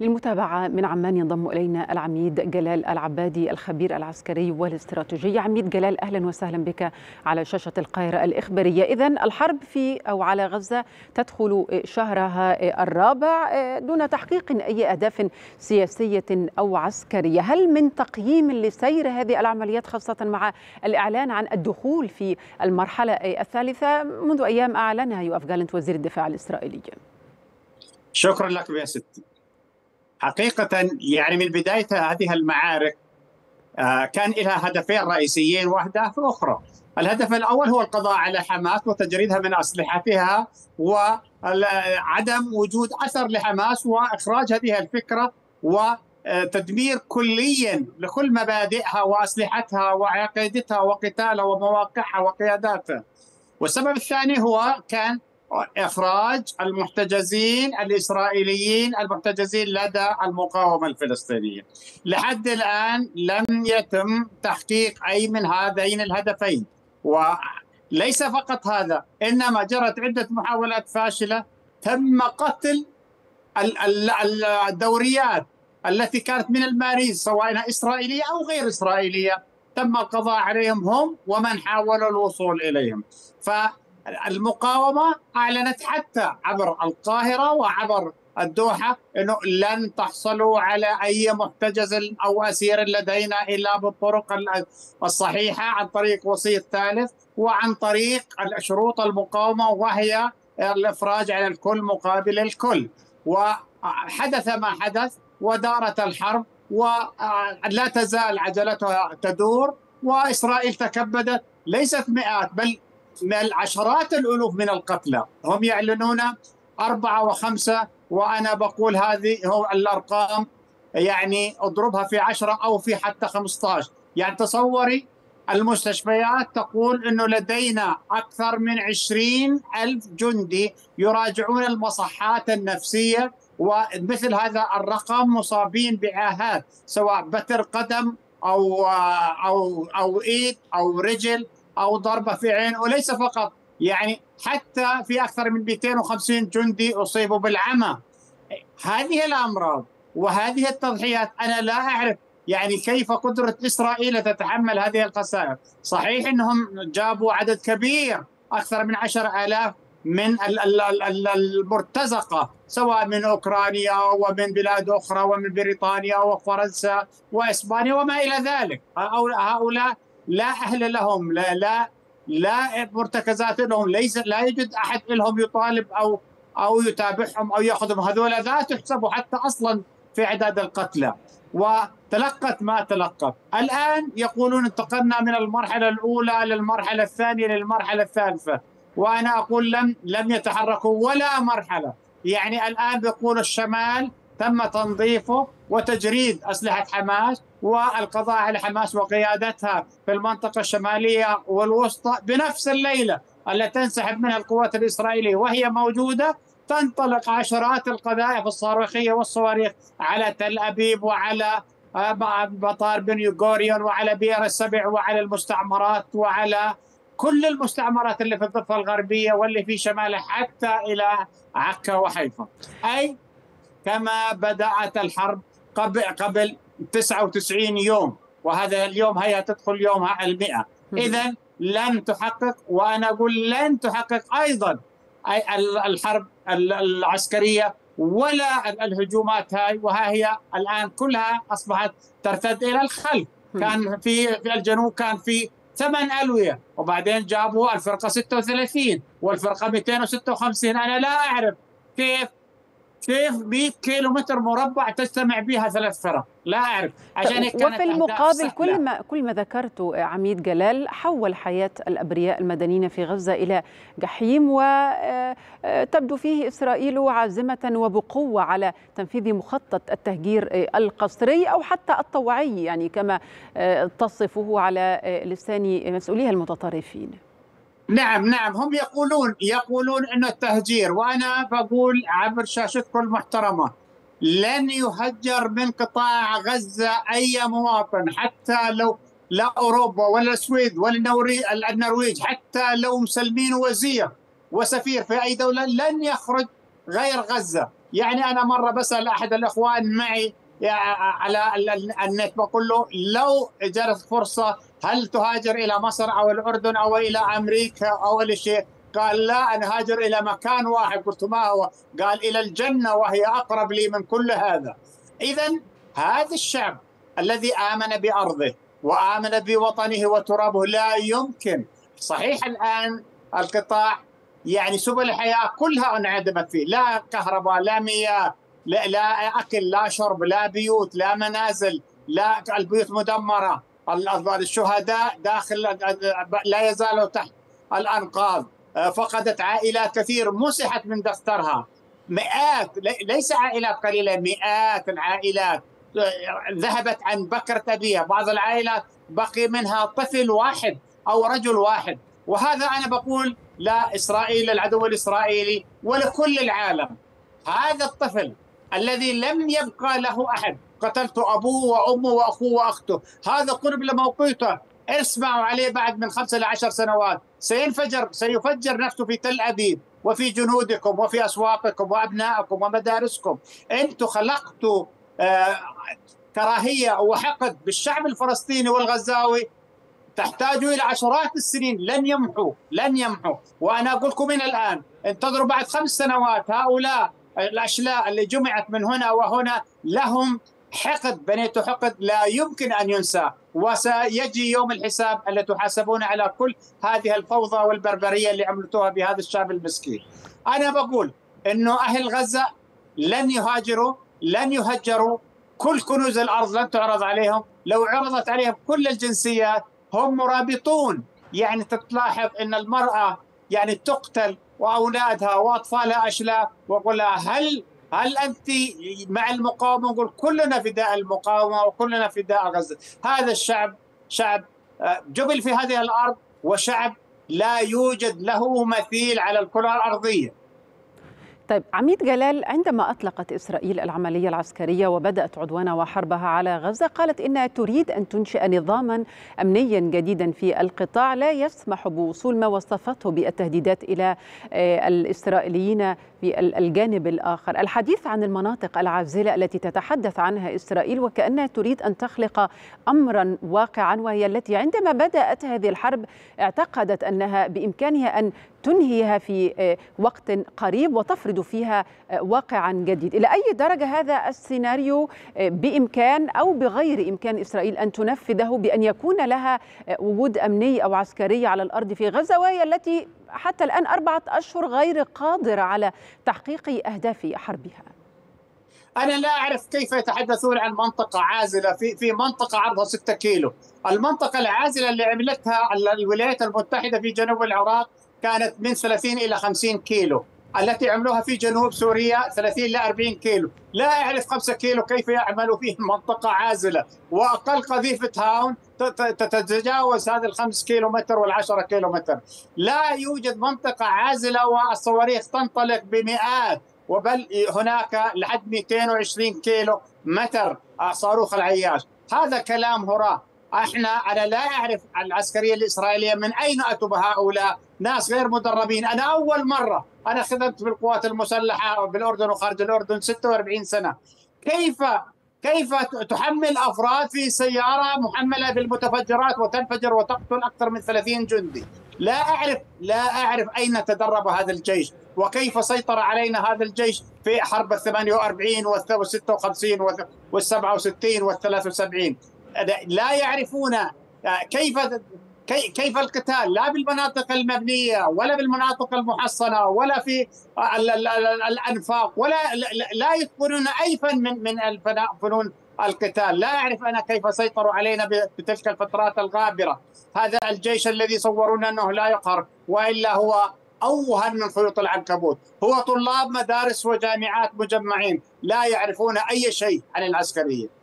للمتابعة من عمان ينضم إلينا العميد جلال العبادي الخبير العسكري والاستراتيجي. عميد جلال، أهلا وسهلا بك على شاشة القاهرة الإخبارية. إذن الحرب في أو على غزة تدخل شهرها الرابع دون تحقيق أي أهداف سياسية أو عسكرية، هل من تقييم لسير هذه العمليات خاصة مع الإعلان عن الدخول في المرحلة الثالثة منذ أيام أعلنها يوآف جالنت وزير الدفاع الإسرائيلي؟ شكرا لك يا ستي. حقيقة يعني من بداية هذه المعارك كان لها هدفين رئيسيين وأهداف أخرى. الهدف الأول هو القضاء على حماس وتجريدها من أسلحتها وعدم وجود أثر لحماس وإخراج هذه الفكرة وتدمير كليا لكل مبادئها وأسلحتها وعقيدتها وقتالها ومواقعها وقياداتها. والسبب الثاني هو كان إخراج المحتجزين الإسرائيليين المحتجزين لدى المقاومة الفلسطينية. لحد الآن لم يتم تحقيق أي من هذين الهدفين، وليس فقط هذا، إنما جرت عدة محاولات فاشلة. تم قتل الدوريات التي كانت من الماريز سواء إسرائيلية أو غير إسرائيلية، تم القضاء عليهم هم ومن حاولوا الوصول إليهم. المقاومة أعلنت حتى عبر القاهرة وعبر الدوحة أنه لن تحصلوا على أي محتجز أو أسير لدينا إلا بالطرق الصحيحة، عن طريق وسيط ثالث وعن طريق شروط المقاومة وهي الإفراج على الكل مقابل الكل. وحدث ما حدث ودارت الحرب ولا تزال عجلتها تدور، وإسرائيل تكبدت ليست مئات بل العشرات الألوف من القتلى. هم يعلنون 4 و5 وأنا بقول هذه هو الأرقام، يعني أضربها في 10 أو في حتى 15. يعني تصوري المستشفيات تقول أنه لدينا أكثر من 20,000 جندي يراجعون المصحات النفسية، ومثل هذا الرقم مصابين بعاهات سواء بتر قدم أو إيد أو رجل أو ضربة في عين. وليس فقط، يعني حتى في أكثر من 250 جندي أصيبوا بالعمى. هذه الأمراض وهذه التضحيات أنا لا أعرف يعني كيف قدرة إسرائيل تتحمل هذه الخسائر. صحيح أنهم جابوا عدد كبير أكثر من 10,000 من المرتزقة سواء من أوكرانيا ومن بلاد أخرى ومن بريطانيا وفرنسا وإسبانيا وما إلى ذلك. هؤلاء لا أهل لهم، لا مرتكزات لهم، لا يوجد أحد لهم يطالب أو يتابعهم أو يأخذهم. هذولا لا تحسبوا حتى أصلا في عداد القتلى. وتلقت ما تلقت. الآن يقولون انتقلنا من المرحلة الأولى للمرحلة الثانية للمرحلة الثالثة، وأنا أقول لم يتحركوا ولا مرحلة. يعني الآن بيقول الشمال تم تنظيفه وتجريد أسلحة حماس والقضاء على حماس وقيادتها في المنطقة الشمالية والوسطى بنفس الليلة التي تنسحب منها القوات الإسرائيلية وهي موجودة. تنطلق عشرات القذائف الصاروخية والصواريخ على تل أبيب وعلى مطار بن غوريون وعلى بئر السبع وعلى المستعمرات وعلى كل المستعمرات اللي في الضفة الغربية واللي في شمالها حتى إلى عكا وحيفا. أي كما بدأت الحرب قبل 99 يوم، وهذا اليوم هي تدخل يومها 100. إذن لن تحقق، وأنا أقول لن تحقق أيضا الحرب العسكرية ولا الهجومات هاي، وها هي الآن كلها أصبحت ترتد إلى الخلف. كان في الجنوب كان في 8 ألوية، وبعدين جابوا الفرقة 36 والفرقة 256. أنا لا أعرف كيف 100 كيلو متر مربع تجتمع بها 3 فرق، لا أعرف. عشان وفي المقابل كل ما ذكرته عميد جلال حول حياة الأبرياء المدنيين في غزة إلى جحيم، وتبدو فيه إسرائيل عازمة وبقوة على تنفيذ مخطط التهجير القسري أو حتى الطوعي، يعني كما تصفه على لسان مسؤوليها المتطرفين. نعم، هم يقولون إنه التهجير، وأنا بقول عبر شاشتكم المحترمة لن يهجر من قطاع غزة أي مواطن، حتى لو لا أوروبا ولا السويد ولا النرويج، حتى لو مسلمين وزير وسفير في أي دولة لن يخرج غير غزة. يعني أنا مرة بسأل أحد الأخوان معي على النت، بقول له لو جرت فرصة هل تهاجر إلى مصر أو الأردن أو إلى أمريكا أو إلى شيء؟ قال لا، أنا هاجر إلى مكان واحد. قلت ما هو؟ قال إلى الجنة وهي أقرب لي من كل هذا. إذن هذا الشعب الذي آمن بأرضه وآمن بوطنه وترابه لا يمكن، صحيح الآن القطاع يعني سبل الحياة كلها انعدمت فيه، لا كهرباء لا مياه لا أكل لا شرب لا بيوت لا منازل، لا البيوت مدمرة، الشهداء داخل لا يزالوا تحت الأنقاض، فقدت عائلات كثير مسحت من دفترها، مئات ليس عائلات قليلة، مئات العائلات ذهبت عن بكرة أبيها، بعض العائلات بقي منها طفل واحد أو رجل واحد. وهذا أنا بقول لا إسرائيل العدو الإسرائيلي ولكل العالم، هذا الطفل الذي لم يبقى له أحد، قتلت أبوه وأمه وأخوه وأخته، هذا قرب لموقيته، اسمعوا عليه بعد من 5 إلى 10 سنوات سيفجر نفسه في تل أبيب وفي جنودكم وفي أسواقكم وأبنائكم ومدارسكم. أنتم خلقتوا كراهية وحقد بالشعب الفلسطيني والغزاوي، تحتاجوا إلى عشرات السنين، لن يمحوا. وأنا أقول لكم من الآن انتظروا بعد 5 سنوات هؤلاء الأشلاء اللي جمعت من هنا وهنا لهم حقد، بنيتوا حقد لا يمكن أن ينسى، وسيجي يوم الحساب اللي تحاسبون على كل هذه الفوضى والبربرية اللي عملتوها بهذا الشعب المسكين. أنا بقول إنه أهل غزة لن يهجروا، كل كنوز الأرض لن تعرض عليهم، لو عرضت عليهم كل الجنسيات هم مرابطون. يعني تلاحظ أن المرأة يعني تقتل وأولادها وأطفالها أشلاء، وأقول لها هل أنت مع المقاومة؟ نقول كلنا فداء المقاومة وكلنا فداء غزة. هذا الشعب شعب جبل في هذه الأرض، وشعب لا يوجد له مثيل على الكرة الأرضية. طيب عميد جلال، عندما أطلقت إسرائيل العملية العسكرية وبدأت عدوانها وحربها على غزة، قالت إنها تريد أن تنشئ نظاما أمنيا جديدا في القطاع لا يسمح بوصول ما وصفته بالتهديدات إلى الإسرائيليين في الجانب الآخر. الحديث عن المناطق العازلة التي تتحدث عنها إسرائيل وكأنها تريد أن تخلق أمرا واقعا، وهي التي عندما بدأت هذه الحرب اعتقدت أنها بإمكانها أن تنهيها في وقت قريب وتفرض فيها واقعا جديد. إلى أي درجة هذا السيناريو بإمكان أو بغير إمكان إسرائيل أن تنفذه بأن يكون لها وجود أمني أو عسكري على الأرض في غزة، وهي التي حتى الآن 4 أشهر غير قادرة على تحقيق أهداف حربها؟ أنا لا أعرف كيف يتحدثون عن منطقة عازلة في منطقة عرضها 6 كيلو. المنطقة العازلة اللي عملتها الولايات المتحدة في جنوب العراق كانت من 30 إلى 50 كيلو، التي عملوها في جنوب سوريا 30 إلى 40 كيلو، لا أعرف 5 كيلو كيف يعملوا فيه منطقة عازلة، وأقل قذيفة هاون تتجاوز هذا 5 كيلو متر وال10 كيلو متر، لا يوجد منطقة عازلة، والصواريخ تنطلق بمئات، وبل هناك لحد 220 كيلو متر صاروخ العياش. هذا كلام هراء. أنا لا أعرف العسكرية الإسرائيلية من أين أتوا بهؤلاء، ناس غير مدربين. أنا أول مرة خدمت بالقوات المسلحة بالأردن وخارج الأردن 46 سنة. كيف تحمل أفراد في سيارة محملة بالمتفجرات وتنفجر وتقتل أكثر من 30 جندي؟ لا أعرف أين تدرب هذا الجيش، وكيف سيطر علينا هذا الجيش في حرب 48 و56 و67 و73. لا يعرفون كيف القتال، لا بالمناطق المبنية ولا بالمناطق المحصنة ولا في الأنفاق، ولا لا يتقنون أي فن من فنون القتال. لا أعرف أنا كيف سيطروا علينا بتلك الفترات الغابرة. هذا الجيش الذي صورونا أنه لا يقهر، وإلا هو أوهن من خيوط العنكبوت، هو طلاب مدارس وجامعات مجمعين لا يعرفون أي شيء عن العسكرية.